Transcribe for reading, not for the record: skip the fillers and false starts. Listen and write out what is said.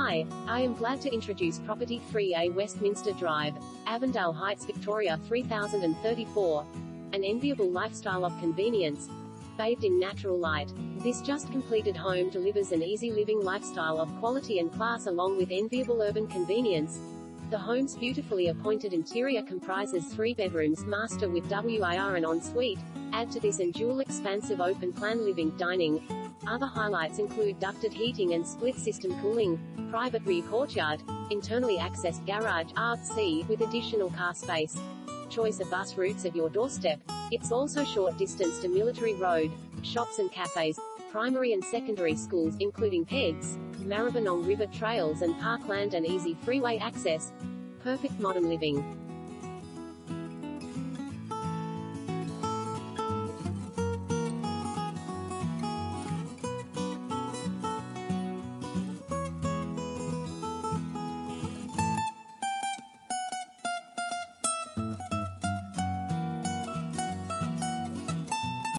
Hi, I am glad to introduce Property 3A Westminster Drive, Avondale Heights, Victoria 3034. An enviable lifestyle of convenience, bathed in natural light. This just completed home delivers an easy living lifestyle of quality and class along with enviable urban convenience. The home's beautifully appointed interior comprises 3 bedrooms master with WIR and ensuite. Add to this and dual expansive open-plan living, dining. Other highlights include ducted heating and split-system cooling, private rear courtyard, internally accessed garage (RC) with additional car space, choice of bus routes at your doorstep. It's also short distance to Military Road, shops and cafes, primary and secondary schools, including PEGS, Maribyrnong River trails and parkland, and easy freeway access. Perfect modern living.